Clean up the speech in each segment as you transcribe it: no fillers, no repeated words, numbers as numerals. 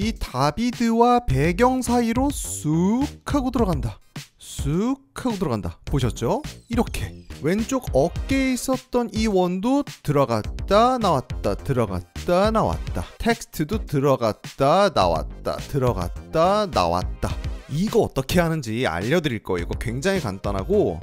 이 다비드와 배경 사이로 쑥 하고 들어간다. 쑥 하고 들어간다. 보셨죠? 이렇게 왼쪽 어깨에 있었던 이 원도 들어갔다 나왔다 들어갔다 나왔다, 텍스트도 들어갔다 나왔다 들어갔다 나왔다. 이거 어떻게 하는지 알려드릴 거예요. 이거 굉장히 간단하고,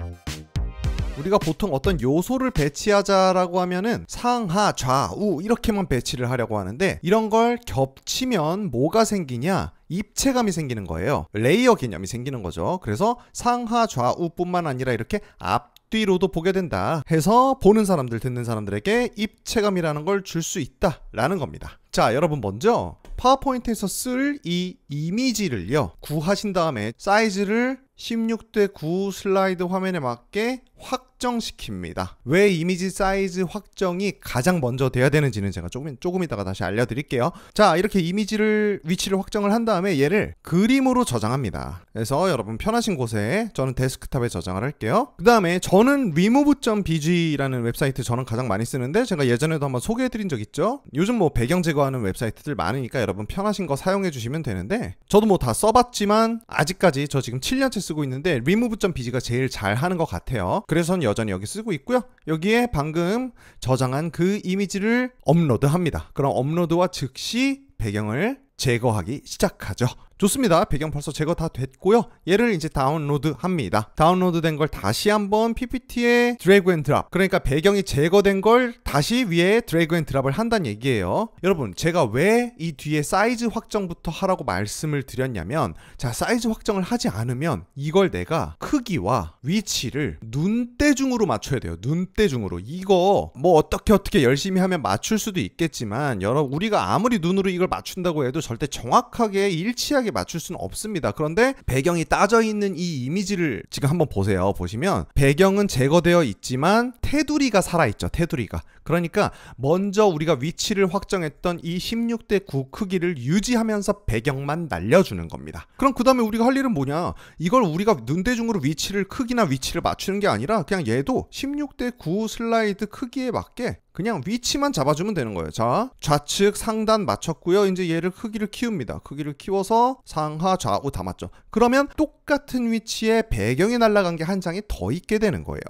우리가 보통 어떤 요소를 배치하자라고 하면은 상하 좌우 이렇게만 배치를 하려고 하는데, 이런 걸 겹치면 뭐가 생기냐? 입체감이 생기는 거예요. 레이어 개념이 생기는 거죠. 그래서 상하 좌우 뿐만 아니라 이렇게 앞뒤로도 보게 된다 해서 보는 사람들, 듣는 사람들에게 입체감이라는 걸 줄 수 있다 라는 겁니다. 자, 여러분 먼저 파워포인트에서 쓸 이 이미지를요, 구하신 다음에 사이즈를 16:9 슬라이드 화면에 맞게 확정시킵니다. 왜 이미지 사이즈 확정이 가장 먼저 돼야 되는지는 제가 조금 이따가 다시 알려드릴게요. 자, 이렇게 이미지를 위치를 확정을 한 다음에 얘를 그림으로 저장합니다. 그래서 여러분 편하신 곳에, 저는 데스크탑에 저장을 할게요. 그 다음에 저는 remove.bg 라는 웹사이트, 저는 가장 많이 쓰는데 제가 예전에도 한번 소개해드린 적 있죠. 요즘 뭐 배경 제거하는 웹사이트들 많으니까 여러분 편하신 거 사용해 주시면 되는데, 저도 뭐 다 써봤지만 아직까지 저 지금 7년째 쓰고 있는데 remove.bg가 제일 잘 하는 것 같아요. 그래서 여전히 여기 쓰고 있고요. 여기에 방금 저장한 그 이미지를 업로드합니다. 그럼 업로드와 즉시 배경을 제거하기 시작하죠. 좋습니다. 배경 벌써 제거 다 됐고요. 얘를 이제 다운로드합니다. 다운로드된 걸 다시 한번 PPT에 드래그 앤 드랍, 그러니까 배경이 제거된 걸 다시 위에 드래그 앤 드랍을 한다는 얘기예요. 여러분, 제가 왜 이 뒤에 사이즈 확정부터 하라고 말씀을 드렸냐면, 자, 사이즈 확정을 하지 않으면 이걸 내가 크기와 위치를 눈대중으로 맞춰야 돼요. 눈대중으로. 이거 뭐 어떻게 열심히 하면 맞출 수도 있겠지만, 여러분 우리가 아무리 눈으로 이걸 맞춘다고 해도 절대 정확하게 일치하게 맞출 수는 없습니다. 그런데 배경이 따져 있는 이 이미지를 지금 한번 보세요. 보시면 배경은 제거되어 있지만 테두리가 살아있죠. 테두리가. 그러니까 먼저 우리가 위치를 확정했던 이 16:9 크기를 유지하면서 배경만 날려주는 겁니다. 그럼 그 다음에 우리가 할 일은 뭐냐? 이걸 우리가 눈대중으로 위치를, 크기나 위치를 맞추는 게 아니라 그냥 얘도 16:9 슬라이드 크기에 맞게 그냥 위치만 잡아주면 되는 거예요. 자, 좌측 상단 맞췄고요. 이제 얘를 크기를 키웁니다. 크기를 키워서 상하 좌우 다 맞죠. 그러면 똑같은 위치에 배경이 날아간 게 한 장이 더 있게 되는 거예요.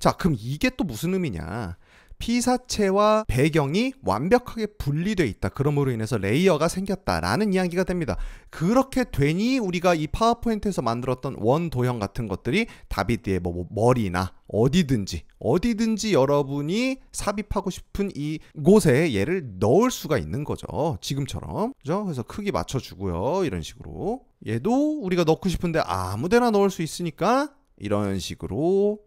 자, 그럼 이게 또 무슨 의미냐? 피사체와 배경이 완벽하게 분리되어 있다. 그러므로 인해서 레이어가 생겼다라는 이야기가 됩니다. 그렇게 되니 우리가 이 파워포인트에서 만들었던 원 도형 같은 것들이 다비드의 뭐 머리나 어디든지 여러분이 삽입하고 싶은 이 곳에 얘를 넣을 수가 있는 거죠. 지금처럼. 그죠? 그래서 크기 맞춰주고요. 이런 식으로. 얘도 우리가 넣고 싶은데 아무데나 넣을 수 있으니까 이런 식으로.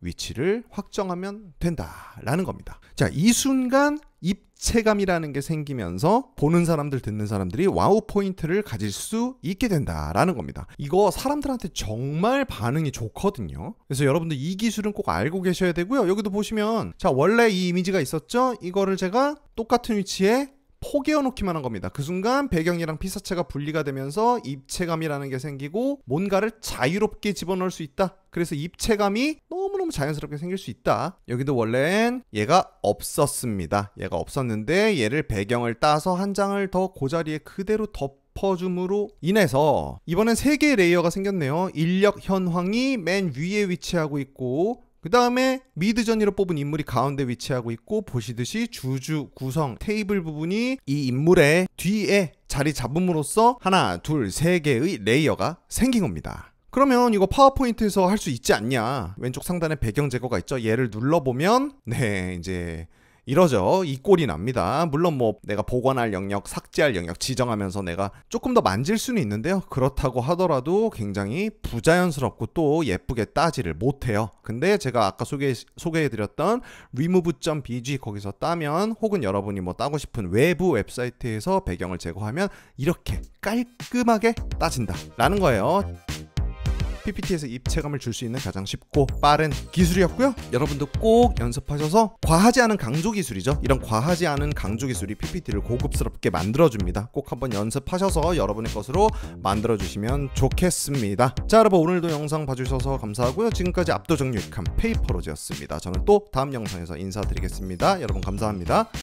위치를 확정하면 된다라는 겁니다. 자, 이 순간 입체감이라는 게 생기면서 보는 사람들, 듣는 사람들이 와우 포인트를 가질 수 있게 된다라는 겁니다. 이거 사람들한테 정말 반응이 좋거든요. 그래서 여러분들 이 기술은 꼭 알고 계셔야 되고요. 여기도 보시면, 자, 원래 이 이미지가 있었죠. 이거를 제가 똑같은 위치에 포개어 놓기만 한 겁니다. 그 순간 배경이랑 피사체가 분리가 되면서 입체감이라는 게 생기고 뭔가를 자유롭게 집어넣을 수 있다. 그래서 입체감이 너무너무 자연스럽게 생길 수 있다. 여기도 원래는 얘가 없었습니다. 얘가 없었는데 얘를 배경을 따서 한 장을 더 그 자리에 그대로 덮어줌으로 인해서 이번엔 3개의 레이어가 생겼네요. 인력 현황이 맨 위에 위치하고 있고, 그 다음에 미드저니로 뽑은 인물이 가운데 위치하고 있고, 보시듯이 주주, 구성, 테이블 부분이 이 인물의 뒤에 자리 잡음으로써 하나, 둘, 세 개의 레이어가 생긴 겁니다. 그러면 이거 파워포인트에서 할 수 있지 않냐? 왼쪽 상단에 배경 제거가 있죠. 얘를 눌러보면 네, 이제 이러죠. 이 꼴이 납니다. 물론 뭐 내가 보관할 영역, 삭제할 영역 지정하면서 내가 조금 더 만질 수는 있는데요. 그렇다고 하더라도 굉장히 부자연스럽고 또 예쁘게 따지를 못해요. 근데 제가 아까 소개해드렸던 remove.bg 거기서 따면, 혹은 여러분이 뭐 따고 싶은 외부 웹사이트에서 배경을 제거하면 이렇게 깔끔하게 따진다라는 거예요. PPT에서 입체감을 줄 수 있는 가장 쉽고 빠른 기술이었고요. 여러분도 꼭 연습하셔서, 과하지 않은 강조 기술이죠. 이런 과하지 않은 강조 기술이 PPT를 고급스럽게 만들어줍니다. 꼭 한번 연습하셔서 여러분의 것으로 만들어주시면 좋겠습니다. 자, 여러분 오늘도 영상 봐주셔서 감사하고요. 지금까지 압도적 유익함 페이퍼로즈였습니다. 저는 또 다음 영상에서 인사드리겠습니다. 여러분 감사합니다.